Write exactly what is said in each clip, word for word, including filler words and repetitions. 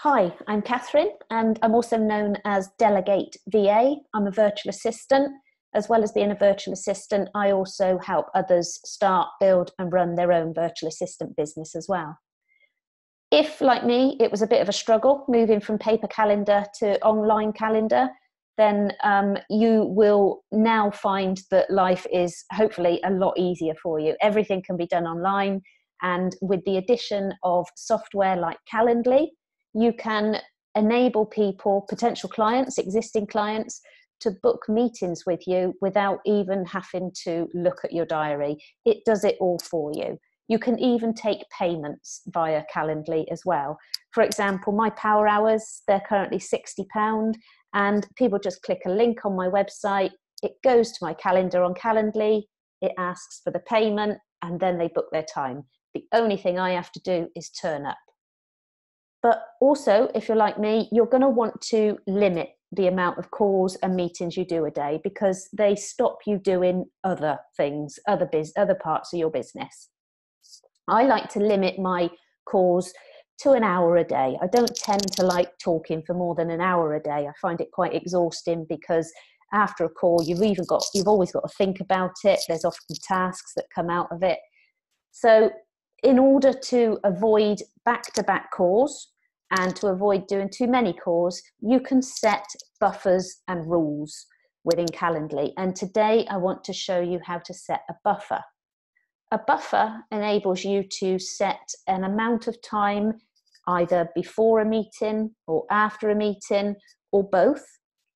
Hi, I'm Catherine, and I'm also known as Delegate V A. I'm a virtual assistant. As well as being a virtual assistant, I also help others start, build, and run their own virtual assistant business as well. If, like me, it was a bit of a struggle moving from paper calendar to online calendar, then um, you will now find that life is hopefully a lot easier for you. Everything can be done online, and with the addition of software like Calendly, you can enable people, potential clients, existing clients, to book meetings with you without even having to look at your diary. It does it all for you. You can even take payments via Calendly as well. For example, my power hours, they're currently sixty pounds, and people just click a link on my website. It goes to my calendar on Calendly. It asks for the payment, and then they book their time. The only thing I have to do is turn up. But also, if you're like me, you're going to want to limit the amount of calls and meetings you do a day, because they stop you doing other things, other biz, other parts of your business. I like to limit my calls to an hour a day. I don't tend to like talking for more than an hour a day. I find it quite exhausting, because after a call, you've even got, you've always got to think about it. There's often tasks that come out of it. So in order to avoid back-to-back calls and to avoid doing too many calls, you can set buffers and rules within Calendly. And today I want to show you how to set a buffer. A buffer enables you to set an amount of time either before a meeting or after a meeting or both,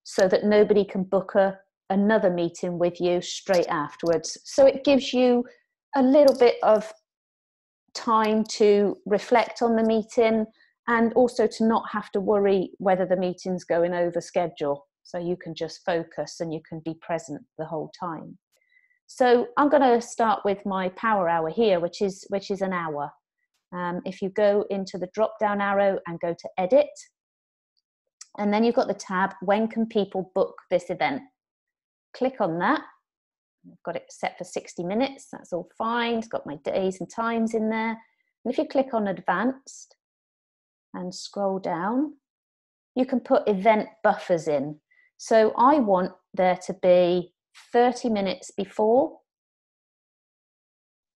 so that nobody can book a, another meeting with you straight afterwards. So it gives you a little bit of time to reflect on the meeting, and also to not have to worry whether the meeting's going over schedule. So you can just focus and you can be present the whole time. So I'm going to start with my power hour here, which is, which is an hour. Um, if you go into the drop down arrow and go to edit, and then you've got the tab, when can people book this event? Click on that. I've got it set for sixty minutes. That's all fine. It's got my days and times in there. And if you click on advanced and scroll down, you can put event buffers in. So I want there to be thirty minutes before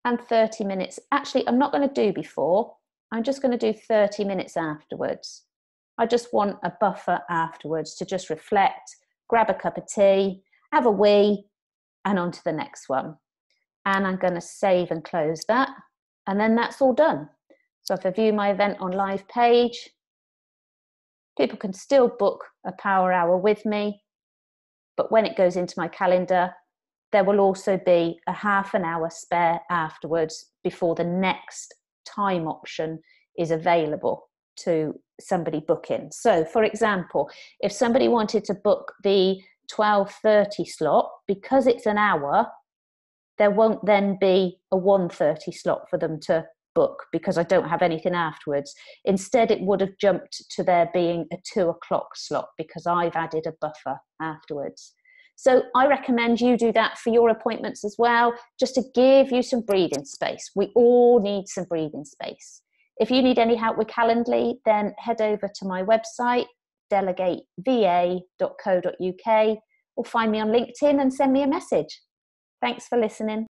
and thirty minutes. Actually, I'm not going to do before. I'm just going to do thirty minutes afterwards. I just want a buffer afterwards to just reflect, grab a cup of tea, have a wee, and on to the next one. And I'm going to save and close that, and then that's all done. So if I view my event on live page, people can still book a power hour with me, but when it goes into my calendar, there will also be a half an hour spare afterwards before the next time option is available to somebody booking. So for example, if somebody wanted to book the twelve thirty slot, because it's an hour, there won't then be a one thirty slot for them to book, because I don't have anything afterwards. Instead, it would have jumped to there being a two o'clock slot, because I've added a buffer afterwards. So I recommend you do that for your appointments as well, just to give you some breathing space. We all need some breathing space. If you need any help with Calendly, then head over to my website, delegate v a dot co dot u k, or find me on LinkedIn and send me a message. Thanks for listening.